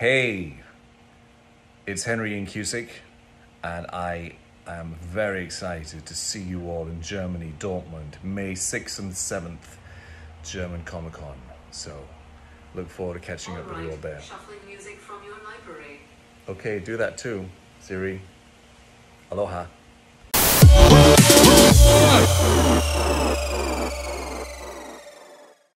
Hey, it's Henry Ian Cusick, and I am very excited to see you all in Germany, Dortmund, May 6th and 7th, German Comic Con. So, look forward to catching up with you all there. Shuffling music from your library. Okay, do that too, Siri. Aloha.